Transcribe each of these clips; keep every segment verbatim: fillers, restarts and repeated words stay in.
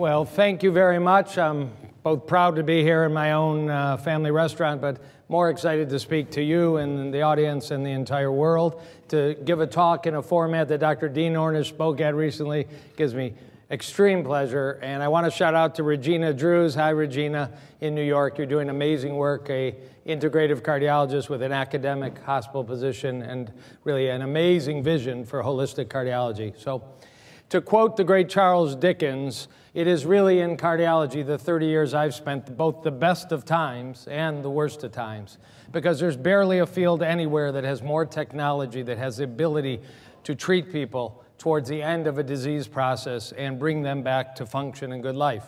Well, thank you very much. I'm both proud to be here in my own uh, family restaurant, but more excited to speak to you and the audience and the entire world. To give a talk in a format that Doctor Dean Ornish spoke at recently gives me extreme pleasure. And I want to shout out to Regina Druz. Hi, Regina, in New York. You're doing amazing work, an integrative cardiologist with an academic hospital position and really an amazing vision for holistic cardiology. So to quote the great Charles Dickens, it is really in cardiology the thirty years I've spent both the best of times and the worst of times, because there's barely a field anywhere that has more technology, that has the ability to treat people towards the end of a disease process and bring them back to function and good life.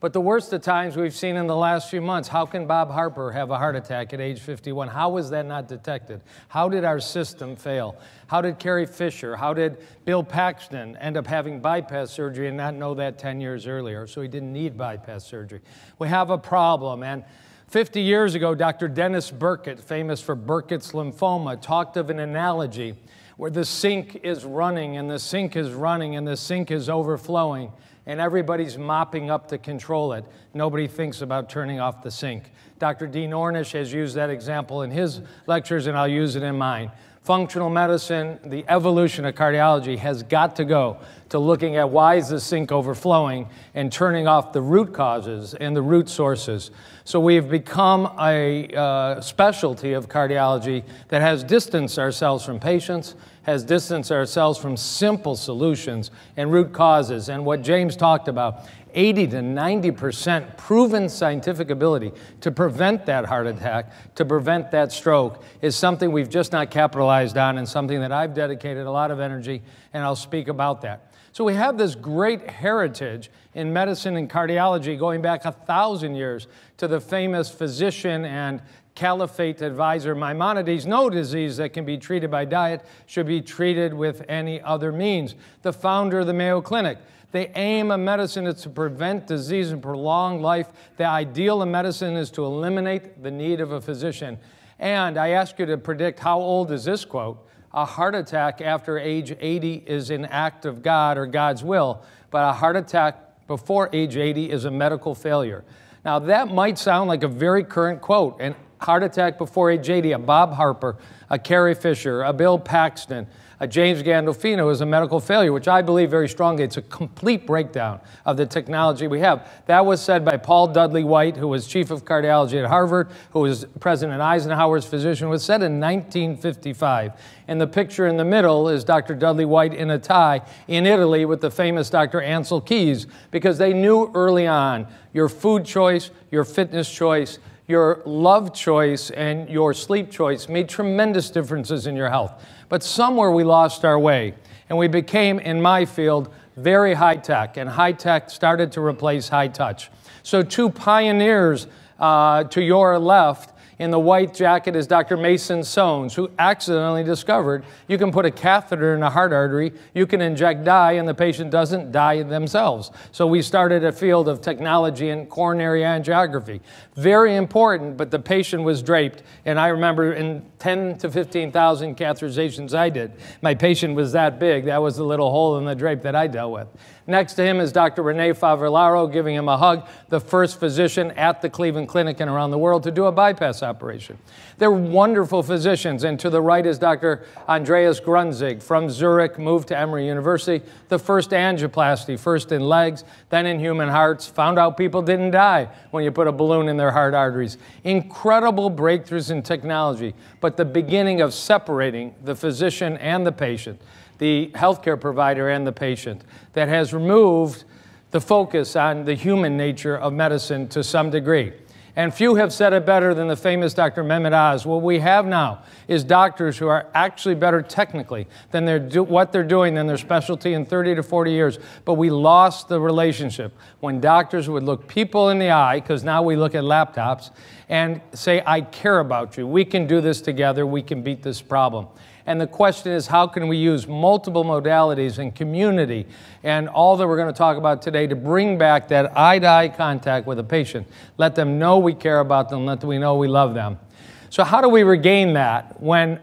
But the worst of times we've seen in the last few months, how can Bob Harper have a heart attack at age fifty-one? How was that not detected? How did our system fail? How did Carrie Fisher, how did Bill Paxton end up having bypass surgery and not know that ten years earlier, so he didn't need bypass surgery? We have a problem. And fifty years ago, Doctor Dennis Burkitt, famous for Burkitt's lymphoma, talked of an analogy where the sink is running, and the sink is running, and the sink is overflowing, and everybody's mopping up to control it. Nobody thinks about turning off the sink. Doctor Dean Ornish has used that example in his lectures, and I'll use it in mine. Functional medicine, the evolution of cardiology, has got to go to looking at why is the sink overflowing and turning off the root causes and the root sources. So we've become a uh, specialty of cardiology that has distanced ourselves from patients, has distanced ourselves from simple solutions and root causes. And what James talked about, eighty to ninety percent proven scientific ability to prevent that heart attack, to prevent that stroke, is something we've just not capitalized on, and something that I've dedicated a lot of energy, and I'll speak about that. So we have this great heritage in medicine and cardiology going back a thousand years to the famous physician and Caliphate advisor Maimonides. No disease that can be treated by diet should be treated with any other means. The founder of the Mayo Clinic. The aim of medicine is to prevent disease and prolong life. The ideal of medicine is to eliminate the need of a physician. And I ask you to predict, how old is this quote? A heart attack after age eighty is an act of God or God's will, but a heart attack before age eighty is a medical failure. Now, that might sound like a very current quote. And heart attack before age eighty, a Bob Harper, a Carrie Fisher, a Bill Paxton, a James Gandolfini is a medical failure, which I believe very strongly. It's a complete breakdown of the technology we have. That was said by Paul Dudley White, who was chief of cardiology at Harvard, who was President Eisenhower's physician, was said in nineteen fifty-five. And the picture in the middle is Doctor Dudley White in a tie in Italy with the famous Doctor Ansel Keys, because they knew early on your food choice, your fitness choice, your love choice, and your sleep choice made tremendous differences in your health. But somewhere we lost our way, and we became, in my field, very high tech, and high tech started to replace high touch. So two pioneers uh, to your left in the white jacket is Doctor Mason Sones, who accidentally discovered you can put a catheter in a heart artery, you can inject dye, and the patient doesn't die themselves. So we started a field of technology in coronary angiography. Very important, but the patient was draped. And I remember in ten to fifteen thousand catheterizations I did, my patient was that big. That was the little hole in the drape that I dealt with. Next to him is Doctor Rene Favaloro, giving him a hug, the first physician at the Cleveland Clinic and around the world to do a bypass operation. They're wonderful physicians. And to the right is Doctor Andreas Grunzig, from Zurich, moved to Emory University, the first angioplasty, first in legs, then in human hearts, found out people didn't die when you put a balloon in their heart arteries. Incredible breakthroughs in technology, but the beginning of separating the physician and the patient, the healthcare provider and the patient, that has removed the focus on the human nature of medicine to some degree. And few have said it better than the famous Doctor Mehmet Oz. What we have now is doctors who are actually better technically than they're do what they're doing than their specialty in thirty to forty years. But we lost the relationship when doctors would look people in the eye, because now we look at laptops, and say, I care about you. We can do this together. We can beat this problem. And the question is, how can we use multiple modalities and community and all that we're going to talk about today to bring back that eye-to-eye contact with a patient? Let them know we care about them. Let them know we love them. So how do we regain that when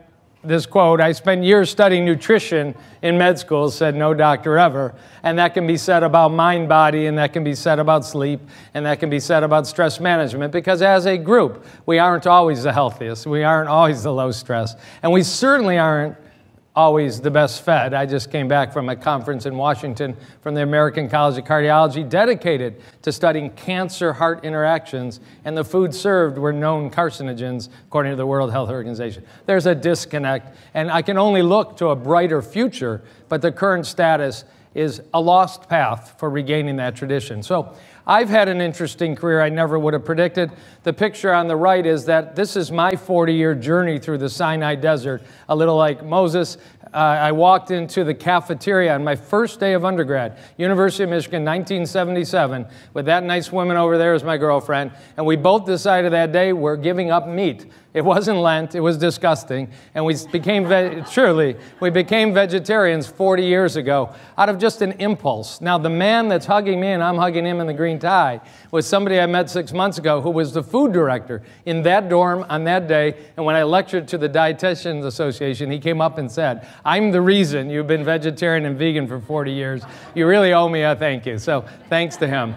this quote, "I spent years studying nutrition in med school," said no doctor ever. And that can be said about mind, body, and that can be said about sleep, and that can be said about stress management, because as a group, we aren't always the healthiest. We aren't always the low stress. And we certainly aren't always the best fed. I just came back from a conference in Washington from the American College of Cardiology dedicated to studying cancer-heart interactions, and the food served were known carcinogens, according to the World Health Organization. There's a disconnect, and I can only look to a brighter future, but the current status is a lost path for regaining that tradition. So I've had an interesting career I never would have predicted. The picture on the right is that this is my forty-year journey through the Sinai Desert, a little like Moses. Uh, I walked into the cafeteria on my first day of undergrad, University of Michigan, nineteen seventy-seven, with that nice woman over there as my girlfriend, and we both decided that day we're giving up meat. It wasn't Lent, it was disgusting, and we became, surely, we became vegetarians forty years ago out of just an impulse. Now, the man that's hugging me and I'm hugging him in the green tie was somebody I met six months ago who was the food director in that dorm on that day, and when I lectured to the Dietitians Association, he came up and said, "I'm the reason you've been vegetarian and vegan for forty years. You really owe me a thank you." So thanks to him.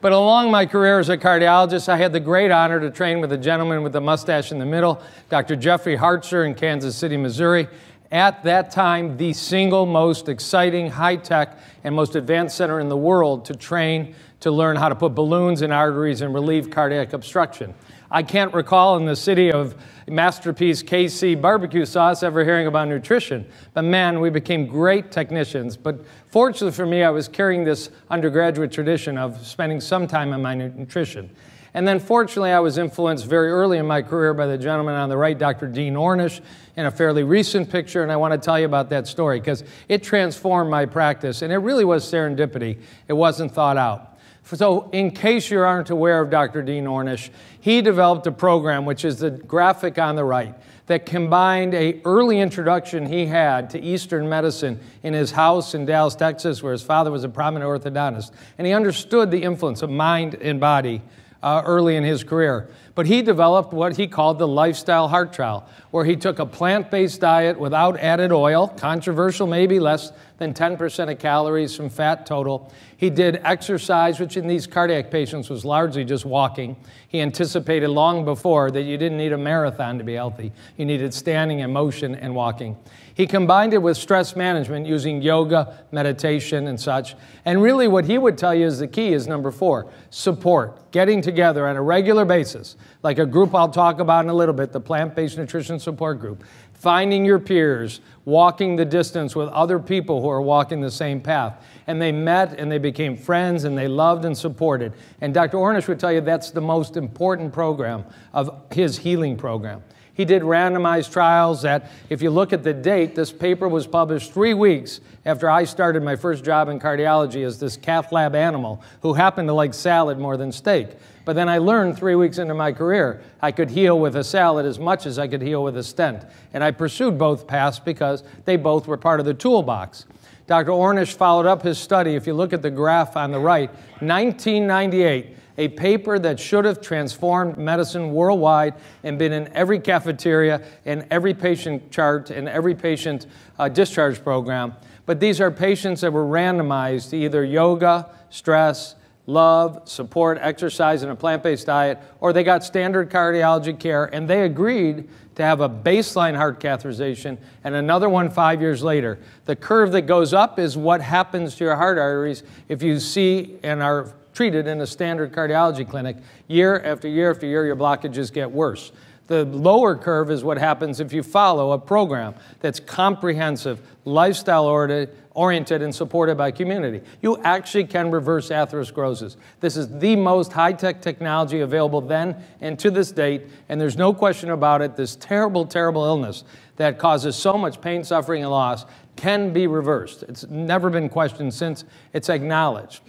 But along my career as a cardiologist, I had the great honor to train with a gentleman with a mustache in the middle, Doctor Jeffrey Hartshorn in Kansas City, Missouri. At that time, the single most exciting, high-tech, and most advanced center in the world to train, to learn how to put balloons in arteries and relieve cardiac obstruction. I can't recall in the city of Masterpiece K C barbecue sauce ever hearing about nutrition, but man, we became great technicians. But fortunately for me, I was carrying this undergraduate tradition of spending some time on my nutrition. And then fortunately, I was influenced very early in my career by the gentleman on the right, Doctor Dean Ornish, in a fairly recent picture, and I want to tell you about that story because it transformed my practice, and it really was serendipity. It wasn't thought out. So in case you aren't aware of Doctor Dean Ornish, he developed a program, which is the graphic on the right, that combined an early introduction he had to Eastern medicine in his house in Dallas, Texas, where his father was a prominent orthodontist. And he understood the influence of mind and body uh, early in his career. But he developed what he called the Lifestyle Heart Trial, where he took a plant-based diet without added oil, controversial maybe, less than ten percent of calories from fat total. He did exercise, which in these cardiac patients was largely just walking. He anticipated long before that you didn't need a marathon to be healthy. You needed standing and motion and walking. He combined it with stress management using yoga, meditation, and such. And really what he would tell you is the key is number four, support, getting together on a regular basis, like a group I'll talk about in a little bit, the Plant-Based Nutrition Support Group, finding your peers, walking the distance with other people who are walking the same path. And they met and they became friends and they loved and supported. And Doctor Ornish would tell you that's the most important program of his healing program. He did randomized trials that, if you look at the date, this paper was published three weeks after I started my first job in cardiology as this cath lab animal who happened to like salad more than steak. But then I learned three weeks into my career I could heal with a salad as much as I could heal with a stent. And I pursued both paths because they both were part of the toolbox. Doctor Ornish followed up his study. If you look at the graph on the right, nineteen ninety-eight. A paper that should have transformed medicine worldwide and been in every cafeteria and every patient chart and every patient uh, discharge program. But these are patients that were randomized to either yoga, stress, love, support, exercise, and a plant-based diet, or they got standard cardiology care, and they agreed to have a baseline heart catheterization and another one five years later. The curve that goes up is what happens to your heart arteries if you see and are treated in a standard cardiology clinic. Year after year after year, your blockages get worse. The lower curve is what happens if you follow a program that's comprehensive, lifestyle-oriented, and supported by community. You actually can reverse atherosclerosis. This is the most high-tech technology available then and to this date, and there's no question about it, this terrible, terrible illness that causes so much pain, suffering, and loss can be reversed. It's never been questioned since. It's acknowledged.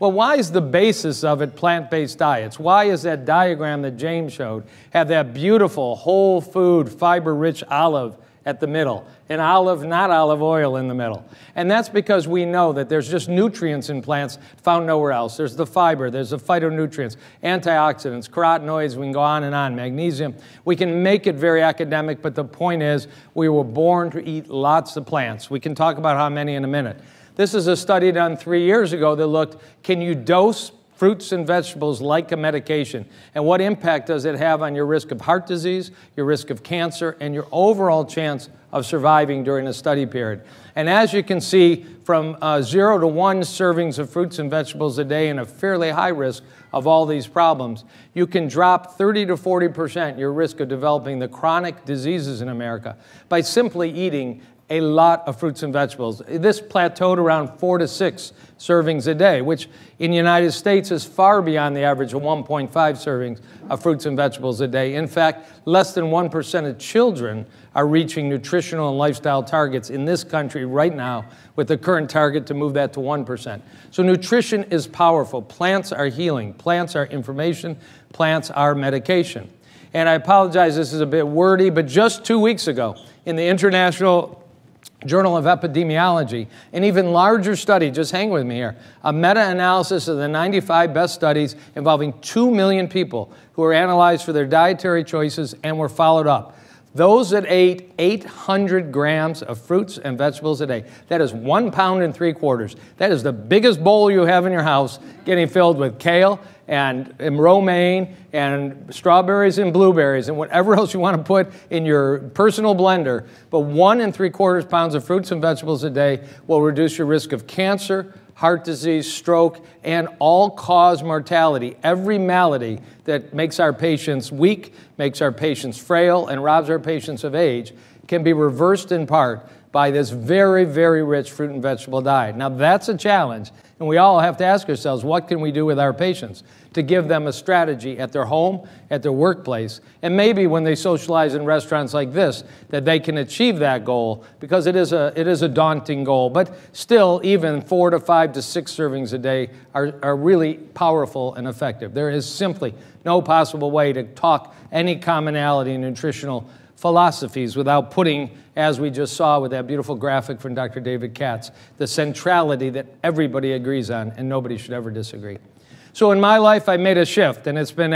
Well, why is the basis of it plant-based diets? Why is that diagram that James showed have that beautiful whole food, fiber-rich olive at the middle, and olive, not olive oil in the middle. And that's because we know that there's just nutrients in plants found nowhere else. There's the fiber, there's the phytonutrients, antioxidants, carotenoids, we can go on and on, magnesium. We can make it very academic, but the point is we were born to eat lots of plants. We can talk about how many in a minute. This is a study done three years ago that looked, can you dose fruits and vegetables like a medication, and what impact does it have on your risk of heart disease, your risk of cancer, and your overall chance of surviving during a study period. And as you can see, from uh, zero to one servings of fruits and vegetables a day and a fairly high risk of all these problems, you can drop thirty to forty percent your risk of developing the chronic diseases in America by simply eating a lot of fruits and vegetables. This plateaued around four to six servings a day, which in the United States is far beyond the average of one point five servings of fruits and vegetables a day. In fact, less than one percent of children are reaching nutritional and lifestyle targets in this country right now, with the current target to move that to one percent. So nutrition is powerful. Plants are healing. Plants are information. Plants are medication. And I apologize, this is a bit wordy, but just two weeks ago in the International Journal of Epidemiology, an even larger study, just hang with me here, a meta-analysis of the ninety-five best studies involving two million people who were analyzed for their dietary choices and were followed up. Those that ate eight hundred grams of fruits and vegetables a day, that is one pound and three quarters. That is the biggest bowl you have in your house, getting filled with kale and, and romaine and strawberries and blueberries and whatever else you want to put in your personal blender. But one and three quarters pounds of fruits and vegetables a day will reduce your risk of cancer, heart disease, stroke, and all-cause mortality. Every malady that makes our patients weak, makes our patients frail, and robs our patients of age can be reversed in part by this very, very rich fruit and vegetable diet. Now that's a challenge, and we all have to ask ourselves, what can we do with our patients to give them a strategy at their home, at their workplace, and maybe when they socialize in restaurants like this, that they can achieve that goal, because it is a, it is a daunting goal. But still, even four to five to six servings a day are, are really powerful and effective. There is simply no possible way to talk any commonality in nutritional philosophies without putting, as we just saw with that beautiful graphic from Doctor David Katz, the centrality that everybody agrees on and nobody should ever disagree. So in my life, I made a shift, and it's been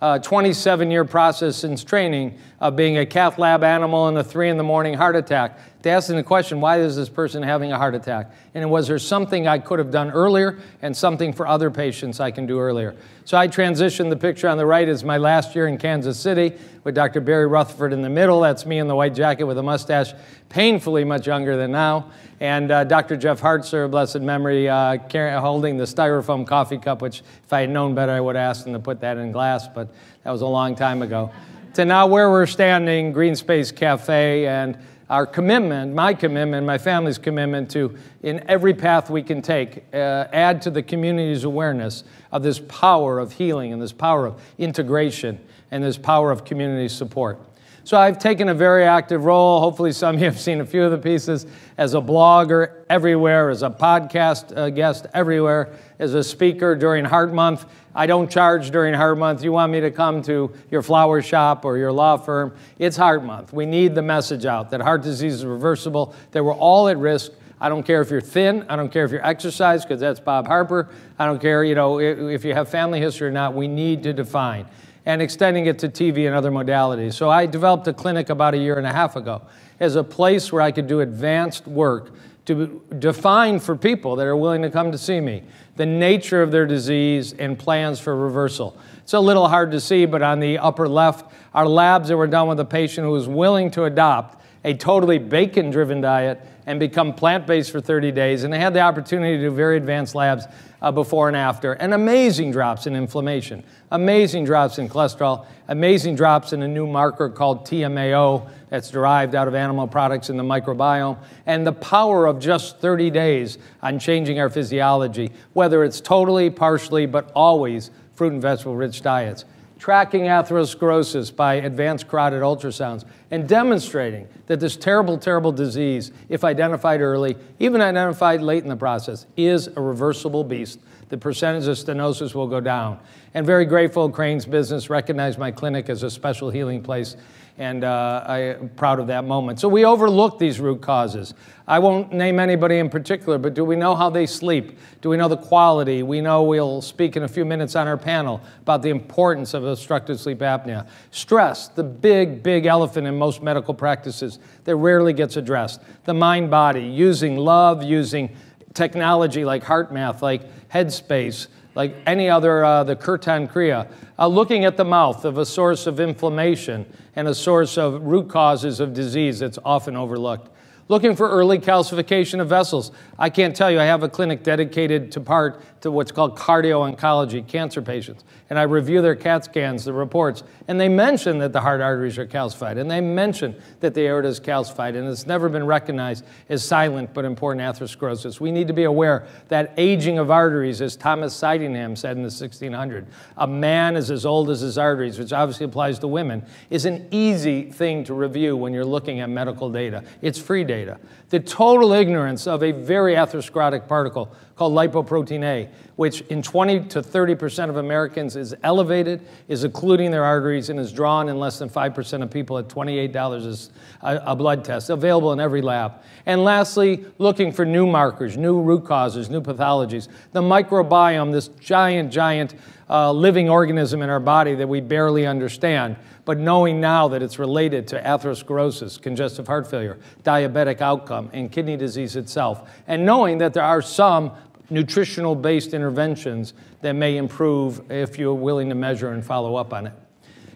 a twenty-seven year uh, process since training of being a cath lab animal and a three in the morning heart attack, to asking the question, why is this person having a heart attack? And was there something I could have done earlier and something for other patients I can do earlier? So I transitioned. The picture on the right is my last year in Kansas City with Doctor Barry Rutherford in the middle. That's me in the white jacket with a mustache, painfully much younger than now. And uh, Doctor Jeff Hartshorn, blessed memory, uh, holding the styrofoam coffee cup, which if I had known better, I would have asked him to put that in glass, but that was a long time ago. To now where we're standing, Green Space Cafe, and our commitment, my commitment, my family's commitment to, in every path we can take, uh, add to the community's awareness of this power of healing and this power of integration and this power of community support. So I've taken a very active role. Hopefully some of you have seen a few of the pieces, as a blogger everywhere, as a podcast uh, guest everywhere, as a speaker during Heart Month. I don't charge during Heart Month. You want me to come to your flower shop or your law firm? It's Heart Month. We need the message out that heart disease is reversible, that we're all at risk. I don't care if you're thin. I don't care if you're exercised, because that's Bob Harper. I don't care, you know, if you have family history or not. We need to define, and extending it to T V and other modalities. So I developed a clinic about a year and a half ago as a place where I could do advanced work to define for people that are willing to come to see me the nature of their disease and plans for reversal. It's a little hard to see, but on the upper left are labs that were done with a patient who was willing to adopt a totally bacon-driven diet and become plant-based for thirty days. And I had the opportunity to do very advanced labs uh, before and after, and amazing drops in inflammation, amazing drops in cholesterol, amazing drops in a new marker called T M A O that's derived out of animal products in the microbiome, and the power of just thirty days on changing our physiology, whether it's totally, partially, but always fruit and vegetable-rich diets. Tracking atherosclerosis by advanced carotid ultrasounds, and demonstrating that this terrible, terrible disease, if identified early, even identified late in the process, is a reversible beast the percentage of stenosis will go down. And very grateful Crane's Business recognized my clinic as a special healing place, and uh, I'm proud of that moment. So we overlook these root causes. I won't name anybody in particular, but do we know how they sleep? Do we know the quality? We know we'll speak in a few minutes on our panel about the importance of obstructive sleep apnea. Stress, the big, big elephant in most medical practices that rarely gets addressed. The mind-body, using love, using technology like HeartMath, like Headspace, like any other, uh, the Kirtan Kriya, uh, looking at the mouth of a source of inflammation and a source of root causes of disease that's often overlooked. Looking for early calcification of vessels. I can't tell you, I have a clinic dedicated to part to what's called cardio-oncology, cancer patients, and I review their CAT scans, the reports, and they mention that the heart arteries are calcified, and they mention that the aorta is calcified, and it's never been recognized as silent but important atherosclerosis. We need to be aware that aging of arteries, as Thomas Sydenham said in the sixteen hundreds, a man is as old as his arteries, which obviously applies to women, is an easy thing to review when you're looking at medical data. It's free data. Data. The total ignorance of a very atherosclerotic particle called lipoprotein A, which in twenty to thirty percent of Americans is elevated, is occluding their arteries, and is drawn in less than five percent of people at twenty-eight dollars a, a blood test, available in every lab. And lastly, looking for new markers, new root causes, new pathologies. The microbiome, this giant, giant uh, living organism in our body that we barely understand, but knowing now that it's related to atherosclerosis, congestive heart failure, diabetic outcome, and kidney disease itself, and knowing that there are some nutritional-based interventions that may improve if you're willing to measure and follow up on it.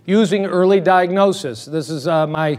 Using early diagnosis. This is uh, my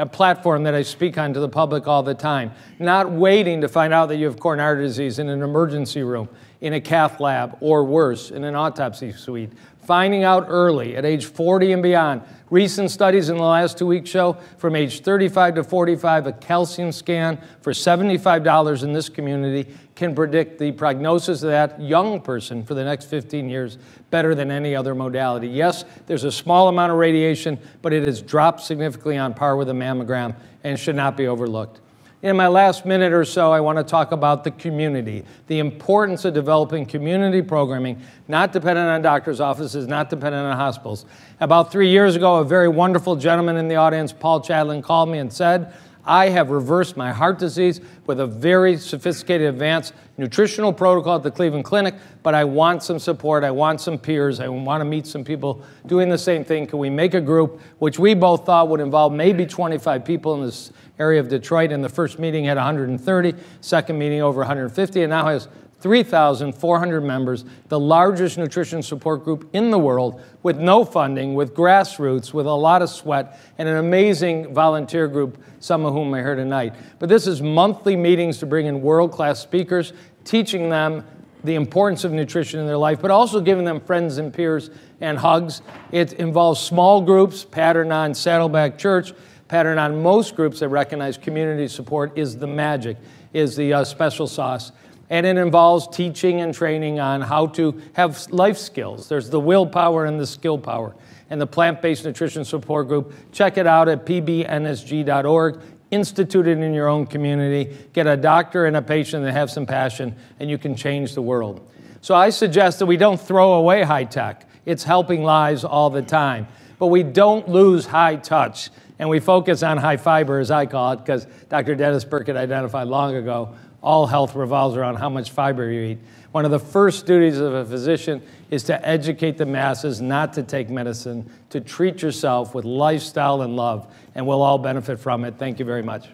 a platform that I speak on to the public all the time. Not waiting to find out that you have coronary artery disease in an emergency room, in a cath lab, or worse, in an autopsy suite. Finding out early at age forty and beyond. Recent studies in the last two weeks show from age thirty-five to forty-five, a calcium scan for seventy-five dollars in this community can predict the prognosis of that young person for the next fifteen years better than any other modality. Yes, there's a small amount of radiation, but it has dropped significantly on par with a mammogram and should not be overlooked. In my last minute or so, I want to talk about the community, the importance of developing community programming, not dependent on doctors' offices, not dependent on hospitals. About three years ago, a very wonderful gentleman in the audience, Paul Chadlin, called me and said, I have reversed my heart disease with a very sophisticated advanced nutritional protocol at the Cleveland Clinic, but I want some support, I want some peers, I want to meet some people doing the same thing. Can we make a group, which we both thought would involve maybe twenty-five people in this area of Detroit, and the first meeting had one hundred thirty, second meeting over one hundred fifty, and now has three thousand four hundred members, the largest nutrition support group in the world, with no funding, with grassroots, with a lot of sweat, and an amazing volunteer group, some of whom are here tonight. But this is monthly meetings to bring in world-class speakers, teaching them the importance of nutrition in their life, but also giving them friends and peers and hugs. It involves small groups, pattern on Saddleback Church, pattern on most groups that recognize community support is the magic, is the uh, special sauce. And it involves teaching and training on how to have life skills. There's the willpower and the skill power. And the Plant-Based Nutrition Support Group, check it out at p b n s g dot org. Institute it in your own community. Get a doctor and a patient that have some passion, and you can change the world. So I suggest that we don't throw away high tech. It's helping lives all the time. But we don't lose high touch. And we focus on high fiber, as I call it, because Doctor Dennis Burkitt identified long ago, all health revolves around how much fiber you eat. One of the first duties of a physician is to educate the masses not to take medicine, to treat yourself with lifestyle and love, and we'll all benefit from it. Thank you very much.